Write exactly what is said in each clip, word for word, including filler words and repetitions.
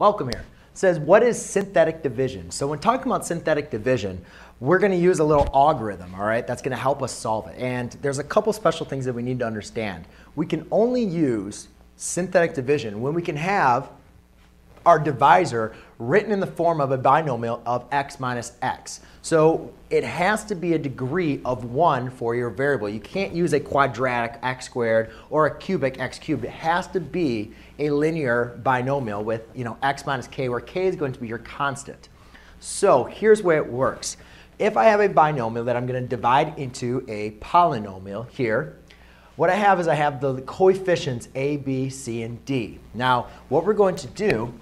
Welcome here. It says, what is synthetic division? So when talking about synthetic division, we're going to use a little algorithm, all right? That's going to help us solve it. And there's a couple special things that we need to understand. We can only use synthetic division when we can have our divisor written in the form of a binomial of x minus x. So it has to be a degree of one for your variable. You can't use a quadratic x squared or a cubic x cubed. It has to be a linear binomial with, you know, x minus k, where k is going to be your constant. So here's where it works. If I have a binomial that I'm going to divide into a polynomial here, what I have is I have the coefficients a, b, c, and d. Now what we're going to do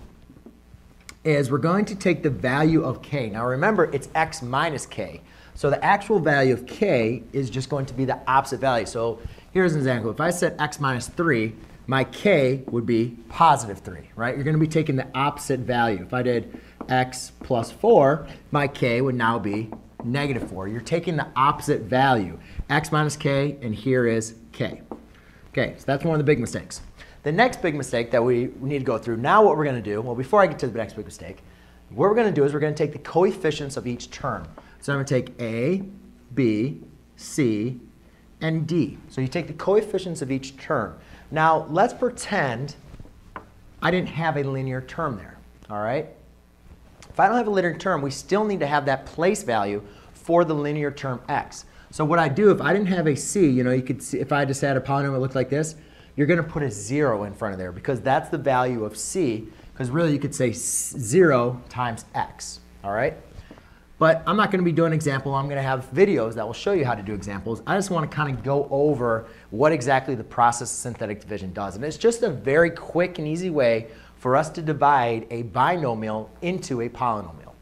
is we're going to take the value of k. Now remember, it's x minus k. So the actual value of k is just going to be the opposite value. So here's an example. If I said x minus three, my k would be positive three, right? You're going to be taking the opposite value. If I did x plus four, my k would now be negative four. You're taking the opposite value. X minus k, and here is k. OK, so that's one of the big mistakes. The next big mistake that we need to go through, now what we're going to do, well, before I get to the next big mistake, what we're going to do is we're going to take the coefficients of each term. So I'm going to take a, b, c, and d. So you take the coefficients of each term. Now let's pretend I didn't have a linear term there, all right? If I don't have a linear term, we still need to have that place value for the linear term x. So what I do, if I didn't have a c, you know, you could see, if I just had a polynomial that looked like this, you're going to put a zero in front of there, because that's the value of c, because really you could say zero times x, all right? But I'm not going to be doing an example. I'm going to have videos that will show you how to do examples. I just want to kind of go over what exactly the process of synthetic division does. And it's just a very quick and easy way for us to divide a binomial into a polynomial.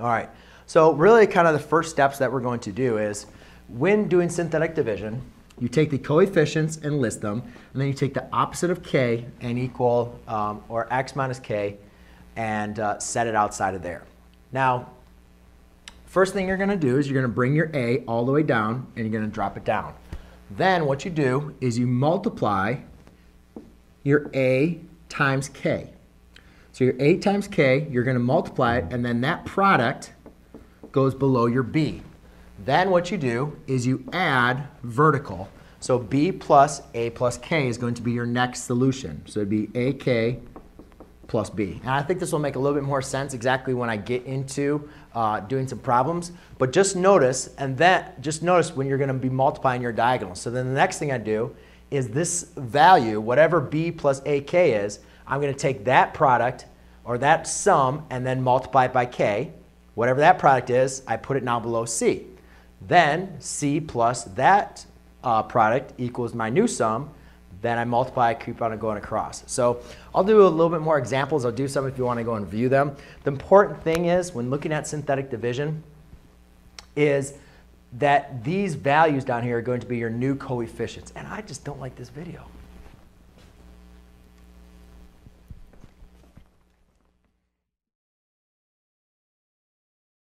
All right, so really kind of the first steps that we're going to do is, when doing synthetic division, you take the coefficients and list them, and then you take the opposite of k and equal, um, or x minus k, and uh, set it outside of there. Now, first thing you're going to do is you're going to bring your a all the way down, and you're going to drop it down. Then what you do is you multiply your a times k. So your a times k, you're going to multiply it, and then that product goes below your b. Then what you do is you add vertical. So b plus a plus k is going to be your next solution. So it would be ak plus b. And I think this will make a little bit more sense exactly when I get into uh, doing some problems. But just notice, and that, just notice when you're going to be multiplying your diagonals. So then the next thing I do is this value, whatever b plus ak is, I'm going to take that product or that sum and then multiply it by k. Whatever that product is, I put it now below c. Then c plus that uh, product equals my new sum. Then I multiply, I keep on going across. So I'll do a little bit more examples. I'll do some if you want to go and view them. The important thing is, when looking at synthetic division, is that these values down here are going to be your new coefficients. And I just don't like this video.